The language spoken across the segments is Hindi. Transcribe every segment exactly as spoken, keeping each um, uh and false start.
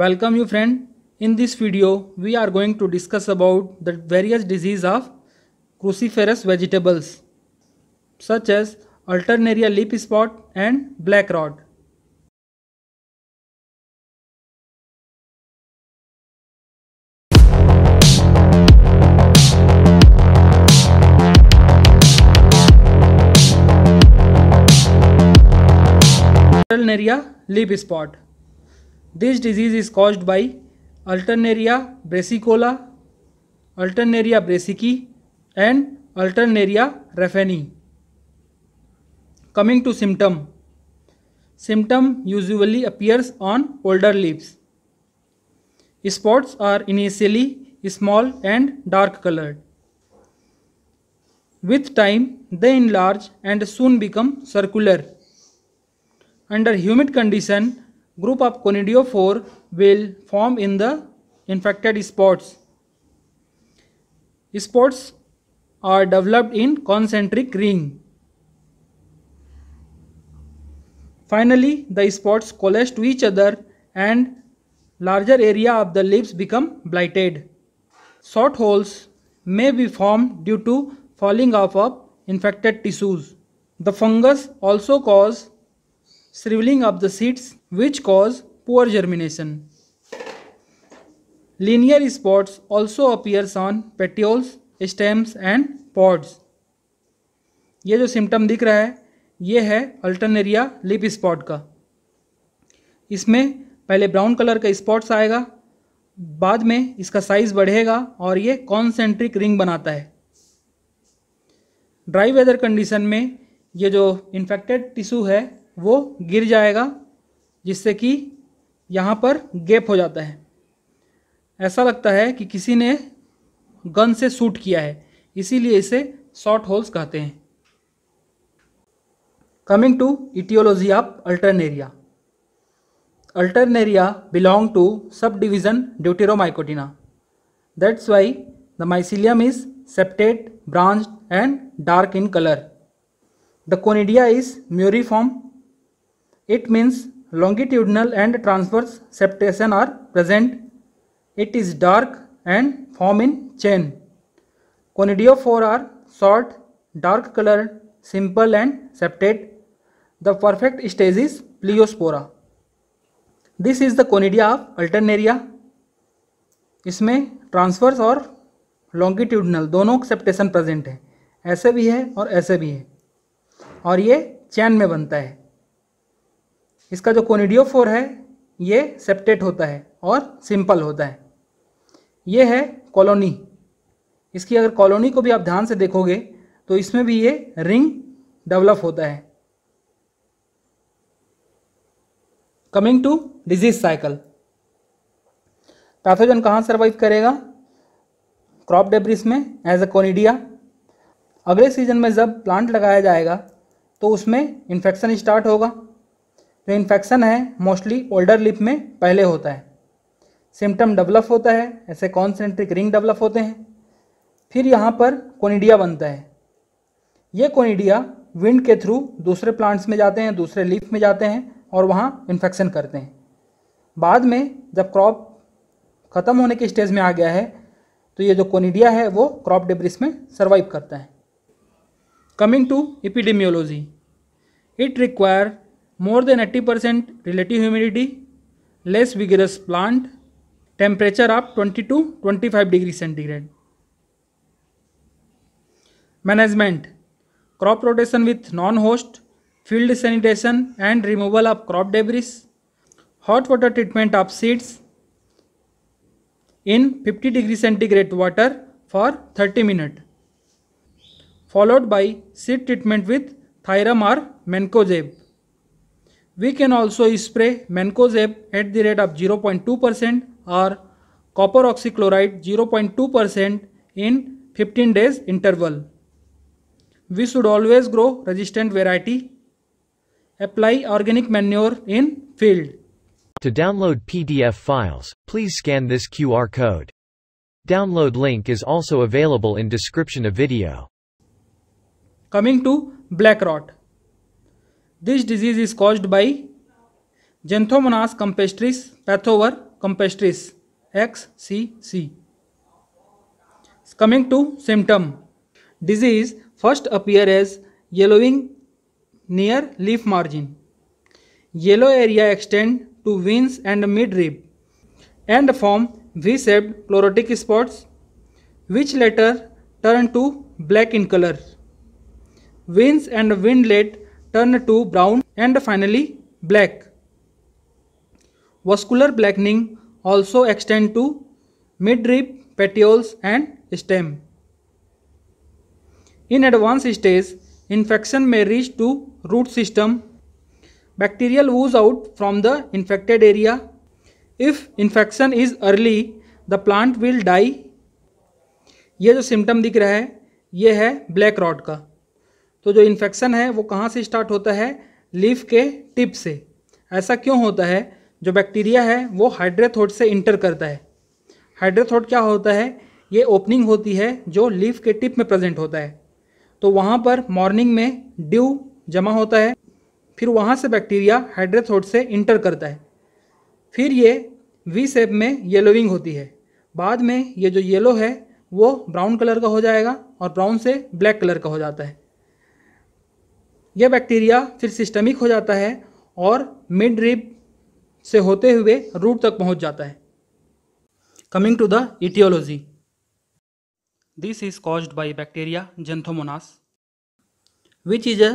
Welcome you friend. In this video we are going to discuss about the various disease of cruciferous vegetables such as Alternaria leaf spot and black rot. Alternaria leaf spot. This disease is caused by Alternaria brassicola, Alternaria brassici and Alternaria raphani. Coming to symptom, symptom usually appears on older leaves. Spots are initially small and dark colored. With time they enlarge and soon become circular. Under humid condition, group of conidiophore will form in the infected spots. Spots are developed in concentric ring. Finally, the spots collapse to each other and larger area of the leaves become blighted. Short holes may be formed due to falling off of infected tissues. The fungus also cause shriveling of the seeds, which cause poor germination. Linear spots also appears on petioles, stems and pods. ये जो सिम्टम दिख रहा है ये है Alternaria leaf spot का. इसमें पहले ब्राउन कलर का स्पॉट्स आएगा, बाद में इसका साइज बढ़ेगा और ये कॉन्सेंट्रिक रिंग बनाता है. ड्राई वेदर कंडीशन में ये जो इन्फेक्टेड टिश्यू है वो गिर जाएगा, जिससे कि यहाँ पर गैप हो जाता है. ऐसा लगता है कि किसी ने गन से शूट किया है, इसीलिए इसे शॉर्ट होल्स कहते हैं. Coming to etiology of Alternaria. Alternaria belong to subdivision Deuteromycotina. That's why the mycelium is septate, branched and dark in color. The conidia is muriform. It means longitudinal and transverse septation are present. It is dark and form in chain. Conidiophore are short, dark colored, simple and septate. The perfect stage is pleospora. This is the conidia of Alternaria. इसमें transverse और longitudinal दोनों septation present है. ऐसे भी है और ऐसे भी है और ये चैन में बनता है. इसका जो conidiofore है ये septate होता है और simple होता है. ये है कॉलोनी. इसकी अगर कॉलोनी को भी आप ध्यान से देखोगे तो इसमें भी ये रिंग डेवलप होता है. Coming to disease cycle. Pathogen कहाँ सर्वाइव करेगा? क्रॉप डेब्रिस में एज अ कोनिडिया. अगले सीजन में जब प्लांट लगाया जाएगा तो उसमें इन्फेक्शन स्टार्ट होगा. जो इन्फेक्शन है मोस्टली ओल्डर लीफ में पहले होता है. सिम्टम डेवलप होता है, ऐसे कॉन्सेंट्रिक रिंग डेवलप होते हैं. फिर यहाँ पर कोनिडिया बनता है. ये कोनिडिया विंड के थ्रू दूसरे प्लांट्स में जाते हैं, दूसरे लीफ में जाते हैं और वहाँ इन्फेक्शन करते हैं. बाद में जब क्रॉप ख़त्म होने के स्टेज में आ गया है तो ये जो कोनिडिया है वो क्रॉप डेब्रिस में सर्वाइव करता है. Coming to epidemiology. It require more than eighty percent relative humidity, less vigorous plant, temperature आप twenty to twenty five degree centigrade. Management. Crop rotation with non host, field sanitation and removal of crop debris, hot water treatment of seeds in fifty degree centigrade water for thirty minute, followed by seed treatment with thiram और mancozeb. We can also spray mancozeb at the rate of zero point two percent or copper oxychloride zero point two percent in fifteen days interval. We should always grow resistant variety. Apply organic manure in field. To download P D F files, please scan this Q R code. Download link is also available in description of video. Coming to black rot. This disease is caused by Xanthomonas compestris pathover compestris, X C C. Coming to symptom, disease first appear as yellowing near leaf margin. Yellow area extend to veins and midrib and form V-shaped chlorotic spots, which later turn to black in color. Veins and windlet turn to brown and finally black. Vascular blackening also extend to midrib, petioles and stem. In advanced stage, infection may reach to root system. Bacterial ooze out from the infected area. If infection is early, the plant will die. ये जो सिम्टम दिख रहा है ये है ब्लैक रॉट का. तो जो इन्फेक्शन है वो कहाँ से स्टार्ट होता है? लीफ के टिप से. ऐसा क्यों होता है? जो बैक्टीरिया है वो हाइड्रोथोट से इंटर करता है. हाइड्रोथोट क्या होता है? ये ओपनिंग होती है जो लीफ के टिप में प्रेजेंट होता है. तो वहाँ पर मॉर्निंग में ड्यू जमा होता है, फिर वहाँ से बैक्टीरिया हाइड्रोथोट से इंटर करता है, फिर ये वी शेप में येलोइंग होती है. बाद में ये जो येलो है वो ब्राउन कलर का हो जाएगा और ब्राउन से ब्लैक कलर का हो जाता है. यह बैक्टीरिया फिर सिस्टमिक हो जाता है और मिड रिब से होते हुए रूट तक पहुंच जाता है. Coming to the etiology, this is caused by bacteria Xanthomonas, which is a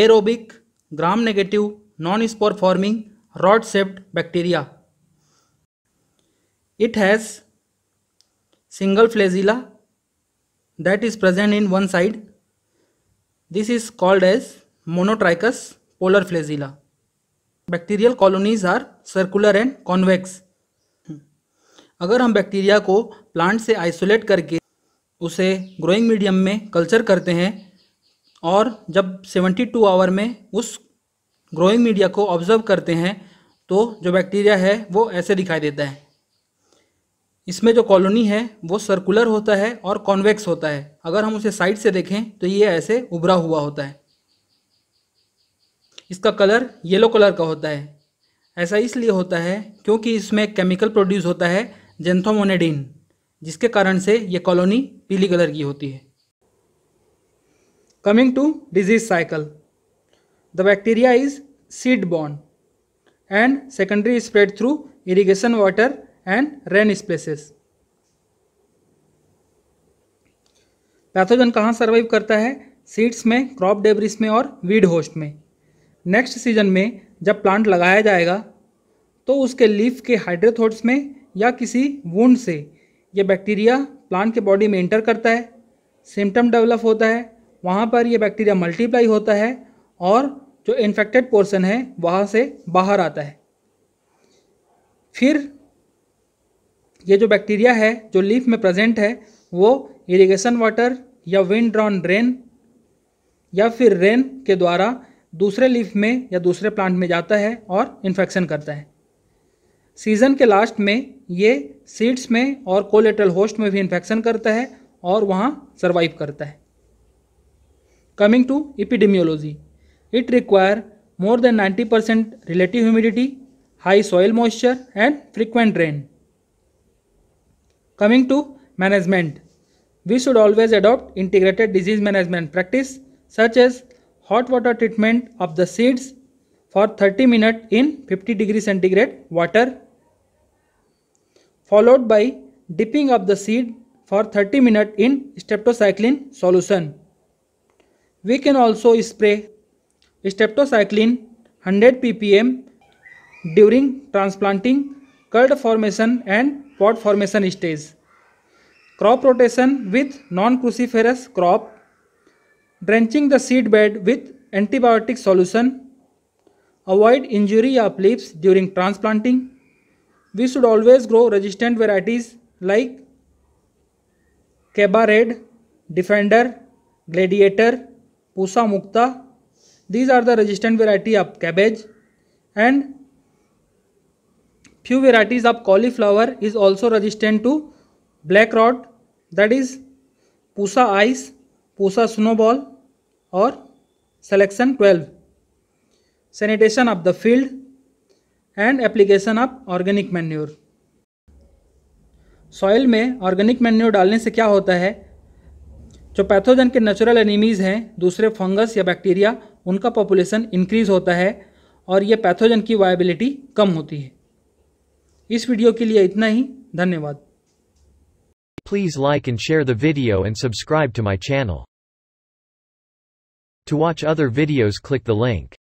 aerobic gram negative non spore forming rod shaped bacteria. It has single flagella that is present in one side. This is called as monotrichous polar flagella. Bacterial colonies are circular and convex. अगर हम बैक्टीरिया को प्लांट से आइसोलेट करके उसे ग्रोइंग मीडियम में कल्चर करते हैं और जब बहत्तर आवर में उस ग्रोइंग मीडिया को ऑब्जर्व करते हैं तो जो बैक्टीरिया है वो ऐसे दिखाई देता है. इसमें जो कॉलोनी है वो सर्कुलर होता है और कॉन्वेक्स होता है. अगर हम उसे साइड से देखें तो ये ऐसे उभरा हुआ होता है. इसका कलर येलो कलर का होता है. ऐसा इसलिए होता है क्योंकि इसमें केमिकल प्रोड्यूस होता है Xanthomonidin, जिसके कारण से ये कॉलोनी पीली कलर की होती है. Coming to disease cycle, the bacteria is seed borne and secondary spread through irrigation water and rain splashes. Pathogen कहाँ सर्वाइव करता है? सीड्स में, क्रॉप डेब्रिस में और वीड होस्ट में. नेक्स्ट सीजन में जब प्लांट लगाया जाएगा तो उसके लीफ के हाइड्रोथोट्स में या किसी वुंड से ये बैक्टीरिया प्लांट के बॉडी में इंटर करता है. सिम्टम डेवलप होता है, वहाँ पर यह बैक्टीरिया मल्टीप्लाई होता है और जो इन्फेक्टेड पोर्शन है वहाँ से बाहर आता है. फिर ये जो बैक्टीरिया है जो लीफ में प्रेजेंट है वो इरिगेशन वाटर या विंड ड्रॉन रेन या फिर रेन के द्वारा दूसरे लीफ में या दूसरे प्लांट में जाता है और इन्फेक्शन करता है. सीजन के लास्ट में ये सीड्स में और कोलेटरल होस्ट में भी इन्फेक्शन करता है और वहाँ सर्वाइव करता है. Coming to epidemiology, it require more than ninety percent relative humidity, high soil moisture and frequent rain. Coming to management, we should always adopt integrated disease management practice such as hot water treatment of the seeds for thirty minutes in fifty degree centigrade water, followed by dipping of the seed for thirty minutes in streptocycline solution. We can also spray streptocycline one hundred p p m during transplanting, curd formation and pot formation stage, crop rotation with non cruciferous crop, drenching the seed bed with antibiotic solution, avoid injury of leaves during transplanting. We should always grow resistant varieties like केबारेड, defender, gladiator, Pusa Mukta. These are the resistant variety of cabbage and few varieties of cauliflower is also resistant to black rot, that is Pusa ice, Pusa snowball or selection twelve. Sanitation of the field, and application of organic manure. Soil में ऑर्गेनिक मैन्योर डालने से क्या होता है, जो पैथोजन के नेचुरल एनिमीज़ हैं, दूसरे फंगस या बैक्टीरिया, उनका पॉपुलेशन इंक्रीज़ होता है और ये पैथोजन की वायबिलिटी कम होती है। इस वीडियो के लिए इतना ही, धन्यवाद। Please like and share the video and subscribe to my channel. To watch other videos click the link.